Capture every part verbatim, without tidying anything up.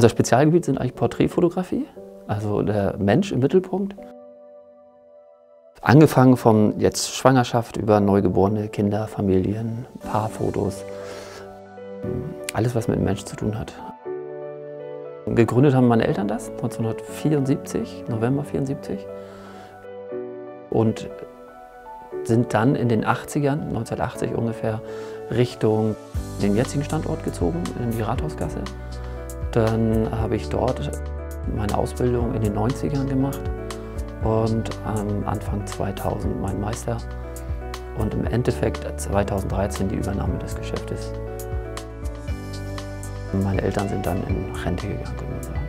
Unser Spezialgebiet sind eigentlich Porträtfotografie, also der Mensch im Mittelpunkt. Angefangen von jetzt Schwangerschaft über neugeborene Kinder, Familien, Paarfotos. Alles, was mit dem Menschen zu tun hat. Gegründet haben meine Eltern das neunzehnhundertvierundsiebzig, November neunzehnhundertvierundsiebzig. Und sind dann in den achtzigern, neunzehnhundertachtzig ungefähr, Richtung den jetzigen Standort gezogen, in die Rathausgasse. Dann habe ich dort meine Ausbildung in den neunzigern gemacht und am Anfang zweitausend mein Meister und im Endeffekt zweitausenddreizehn die Übernahme des Geschäftes. Meine Eltern sind dann in Rente gegangen, kann man sagen.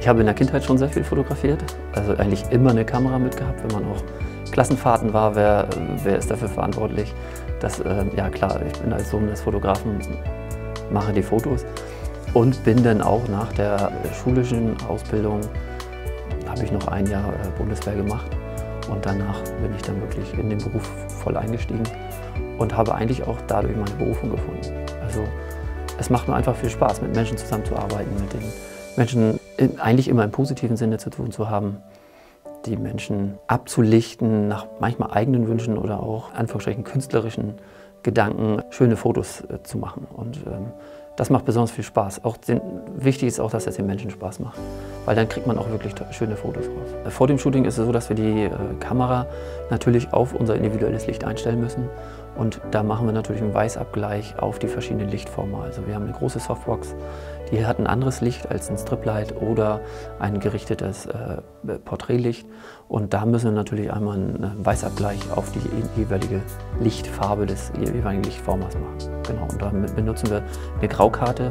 Ich habe in der Kindheit schon sehr viel fotografiert, also eigentlich immer eine Kamera mitgehabt, wenn man auch Klassenfahrten war, wer, wer ist dafür verantwortlich? Das, äh, ja klar, ich bin als Sohn des Fotografen, mache die Fotos und bin dann auch nach der schulischen Ausbildung, habe ich noch ein Jahr Bundeswehr gemacht und danach bin ich dann wirklich in den Beruf voll eingestiegen und habe eigentlich auch dadurch meine Berufung gefunden. Also, es macht mir einfach viel Spaß, mit Menschen zusammenzuarbeiten, mit den Menschen eigentlich immer im positiven Sinne zu tun zu haben, die Menschen abzulichten nach manchmal eigenen Wünschen oder auch Anführungsstrichen künstlerischen Gedanken, schöne Fotos äh, zu machen. Und ähm, das macht besonders viel Spaß. Auch den, wichtig ist auch, dass es den Menschen Spaß macht, weil dann kriegt man auch wirklich schöne Fotos raus. Vor dem Shooting ist es so, dass wir die äh, Kamera natürlich auf unser individuelles Licht einstellen müssen. Und da machen wir natürlich einen Weißabgleich auf die verschiedenen Lichtformen. Also wir haben eine große Softbox, die hat ein anderes Licht als ein Striplight oder ein gerichtetes äh, Porträtlicht. Und da müssen wir natürlich einmal einen Weißabgleich auf die jeweilige Lichtfarbe des jeweiligen Lichtformats machen. Genau, und damit benutzen wir eine Graukarte,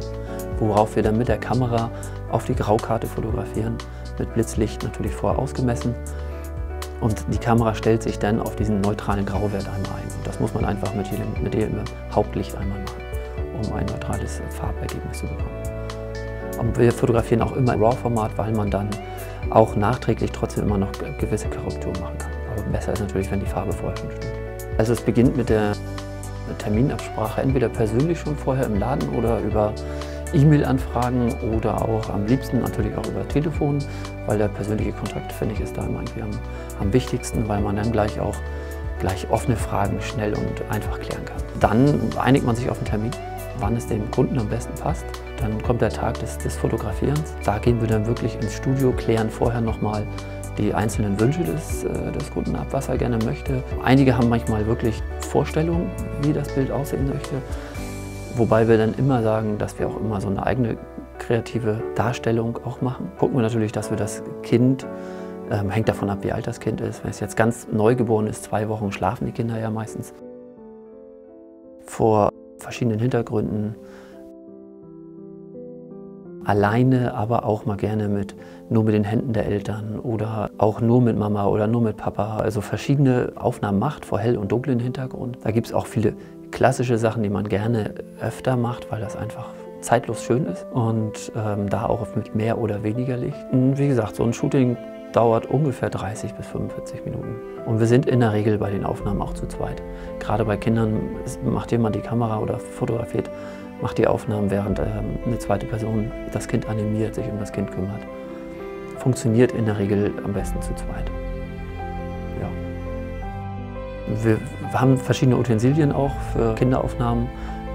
worauf wir dann mit der Kamera auf die Graukarte fotografieren, mit Blitzlicht natürlich vorher ausgemessen. Und die Kamera stellt sich dann auf diesen neutralen Grauwert einmal ein. Und das muss man einfach mit jedem, mit jedem Hauptlicht einmal machen, um ein neutrales Farbergebnis zu bekommen. Und wir fotografieren auch immer im RAW-Format, weil man dann auch nachträglich trotzdem immer noch gewisse Korrekturen machen kann. Aber besser ist natürlich, wenn die Farbe vorher schon stimmt. Also es beginnt mit der Terminabsprache, entweder persönlich schon vorher im Laden oder über E-Mail-Anfragen oder auch am liebsten natürlich auch über Telefon, weil der persönliche Kontakt, finde ich, ist da immer irgendwie am, am wichtigsten, weil man dann gleich auch gleich offene Fragen schnell und einfach klären kann. Dann einigt man sich auf einen Termin, wann es dem Kunden am besten passt. Dann kommt der Tag des, des Fotografierens. Da gehen wir dann wirklich ins Studio, klären vorher nochmal die einzelnen Wünsche des, äh, des Kunden ab, was er gerne möchte. Einige haben manchmal wirklich Vorstellungen, wie das Bild aussehen möchte. Wobei wir dann immer sagen, dass wir auch immer so eine eigene kreative Darstellung auch machen. Gucken wir natürlich, dass wir das Kind, ähm, hängt davon ab, wie alt das Kind ist. Wenn es jetzt ganz neu geboren ist, zwei Wochen, schlafen die Kinder ja meistens. Vor verschiedenen Hintergründen. Alleine, aber auch mal gerne mit, nur mit den Händen der Eltern oder auch nur mit Mama oder nur mit Papa. Also verschiedene Aufnahmen macht, vor hell und dunklen Hintergrund. Da gibt es auch viele klassische Sachen, die man gerne öfter macht, weil das einfach zeitlos schön ist und ähm, da auch mit mehr oder weniger Licht. Und wie gesagt, so ein Shooting dauert ungefähr dreißig bis fünfundvierzig Minuten. Und wir sind in der Regel bei den Aufnahmen auch zu zweit. Gerade bei Kindern macht jemand die Kamera oder fotografiert, macht die Aufnahmen, während ähm, eine zweite Person das Kind animiert, sich um das Kind kümmert. Funktioniert in der Regel am besten zu zweit. Ja. Wir haben verschiedene Utensilien auch für Kinderaufnahmen.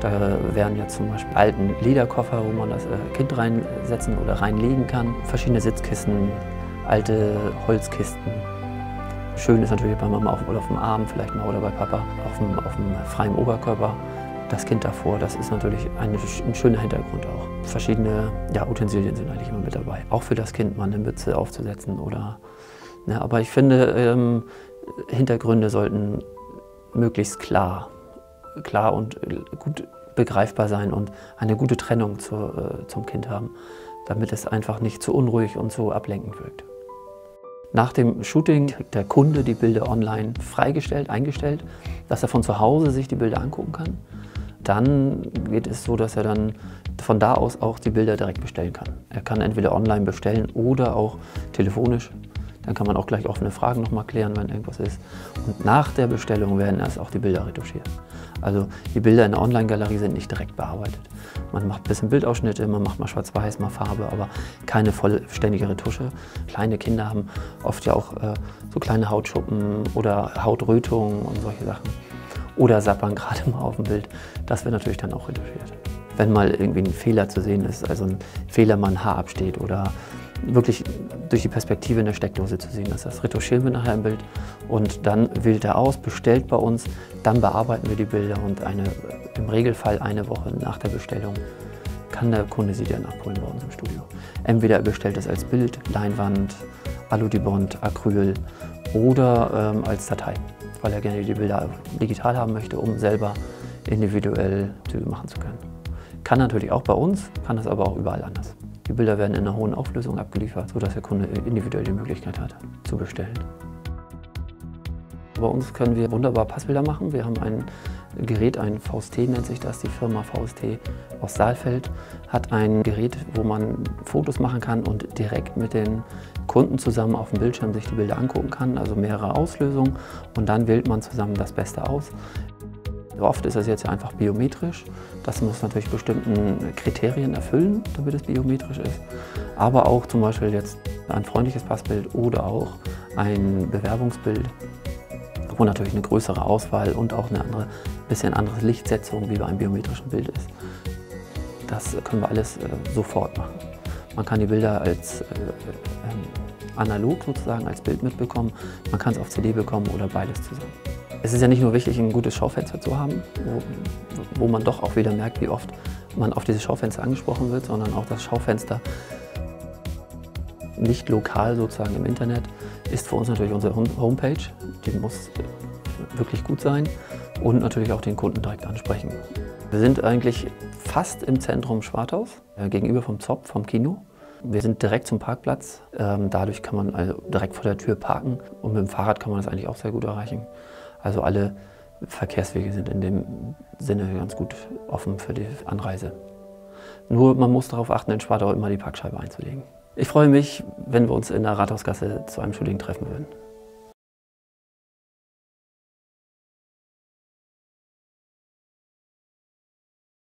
Da wären jetzt zum Beispiel alten Lederkoffer, wo man das Kind reinsetzen oder reinlegen kann. Verschiedene Sitzkissen, alte Holzkisten. Schön ist natürlich bei Mama auf, oder auf dem Arm, vielleicht mal oder bei Papa, auf dem, auf dem freien Oberkörper. Das Kind davor, das ist natürlich ein, ein schöner Hintergrund auch. Verschiedene ja, Utensilien sind eigentlich immer mit dabei. Auch für das Kind mal eine Mütze aufzusetzen oder... Ne, aber ich finde, ähm, Hintergründe sollten möglichst klar, klar und gut begreifbar sein und eine gute Trennung zur, äh, zum Kind haben, damit es einfach nicht zu unruhig und zu ablenkend wirkt. Nach dem Shooting kriegt der Kunde die Bilder online freigestellt, eingestellt, dass er von zu Hause sich die Bilder angucken kann. Dann geht es so, dass er dann von da aus auch die Bilder direkt bestellen kann. Er kann entweder online bestellen oder auch telefonisch. Dann kann man auch gleich offene Fragen nochmal klären, wenn irgendwas ist. Und nach der Bestellung werden erst auch die Bilder retuschiert. Also die Bilder in der Online-Galerie sind nicht direkt bearbeitet. Man macht ein bisschen Bildausschnitte, man macht mal schwarz-weiß, mal Farbe, aber keine vollständige Retusche. Kleine Kinder haben oft ja auch äh, so kleine Hautschuppen oder Hautrötungen und solche Sachen. Oder sappern gerade mal auf dem Bild. Das wird natürlich dann auch retuschiert. Wenn mal irgendwie ein Fehler zu sehen ist, also ein Fehler, mal ein Haar absteht oder wirklich durch die Perspektive in der Steckdose zu sehen ist. Das retuschieren wir nachher im Bild und dann wählt er aus, bestellt bei uns, dann bearbeiten wir die Bilder und eine, im Regelfall eine Woche nach der Bestellung kann der Kunde sie dann abholen bei uns im Studio. Entweder er bestellt das als Bild, Leinwand, Alu-Dibond, Acryl oder ähm, als Datei, weil er gerne die Bilder digital haben möchte, um selber individuell Züge machen zu können. Kann natürlich auch bei uns, kann das aber auch überall anders. Die Bilder werden in einer hohen Auflösung abgeliefert, sodass der Kunde individuell die Möglichkeit hat, zu bestellen. Bei uns können wir wunderbar Passbilder machen. Wir haben ein Gerät, ein V S T nennt sich das, die Firma V S T aus Saalfeld hat ein Gerät, wo man Fotos machen kann und direkt mit den Kunden zusammen auf dem Bildschirm sich die Bilder angucken kann, also mehrere Auslösungen und dann wählt man zusammen das Beste aus. Oft ist das jetzt einfach biometrisch. Das muss natürlich bestimmten Kriterien erfüllen, damit es biometrisch ist. Aber auch zum Beispiel jetzt ein freundliches Passbild oder auch ein Bewerbungsbild, wo natürlich eine größere Auswahl und auch eine andere, bisschen andere Lichtsetzung wie bei einem biometrischen Bild ist. Das können wir alles äh, sofort machen. Man kann die Bilder als äh, äh, analog sozusagen als Bild mitbekommen. Man kann es auf C D bekommen oder beides zusammen. Es ist ja nicht nur wichtig, ein gutes Schaufenster zu haben, wo, wo man doch auch wieder merkt, wie oft man auf dieses Schaufenster angesprochen wird, sondern auch das Schaufenster nicht lokal sozusagen im Internet ist für uns natürlich unsere Homepage. Die muss wirklich gut sein und natürlich auch den Kunden direkt ansprechen. Wir sind eigentlich fast im Zentrum Schwartaus, gegenüber vom Zopf, vom Kino. Wir sind direkt zum Parkplatz. Dadurch kann man also direkt vor der Tür parken und mit dem Fahrrad kann man das eigentlich auch sehr gut erreichen. Also alle Verkehrswege sind in dem Sinne ganz gut offen für die Anreise. Nur man muss darauf achten, in Schwartau immer die Parkscheibe einzulegen. Ich freue mich, wenn wir uns in der Rathausgasse zu einem Shooting treffen würden.